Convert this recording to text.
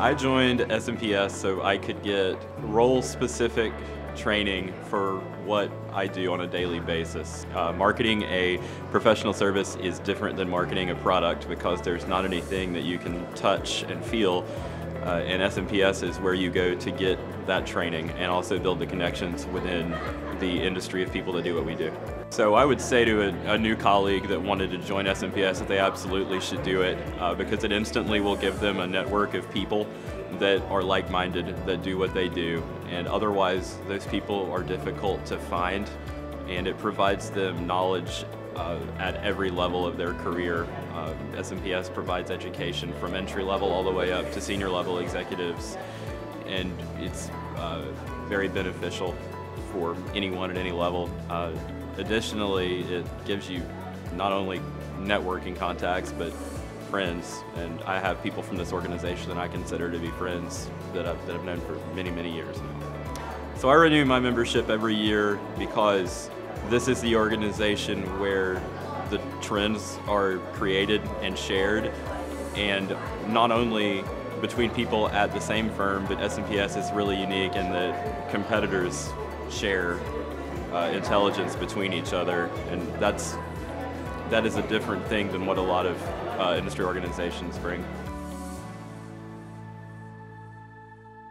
I joined SMPS so I could get role-specific training for what I do on a daily basis. Marketing a professional service is different than marketing a product because there's not anything that you can touch and feel. And SMPS is where you go to get that training and also build the connections within the industry of people that do what we do. So I would say to a new colleague that wanted to join SMPS that they absolutely should do it because it instantly will give them a network of people that are like-minded, that do what they do, and otherwise those people are difficult to find, and it provides them knowledge at every level of their career. SMPS provides education from entry level all the way up to senior level executives, and it's very beneficial for anyone at any level. Additionally, it gives you not only networking contacts but friends, and I have people from this organization that I consider to be friends that I've known for many, many years now. So I renew my membership every year because this is the organization where the trends are created and shared, and not only between people at the same firm, but SMPS is really unique in that competitors share intelligence between each other, and that is a different thing than what a lot of industry organizations bring.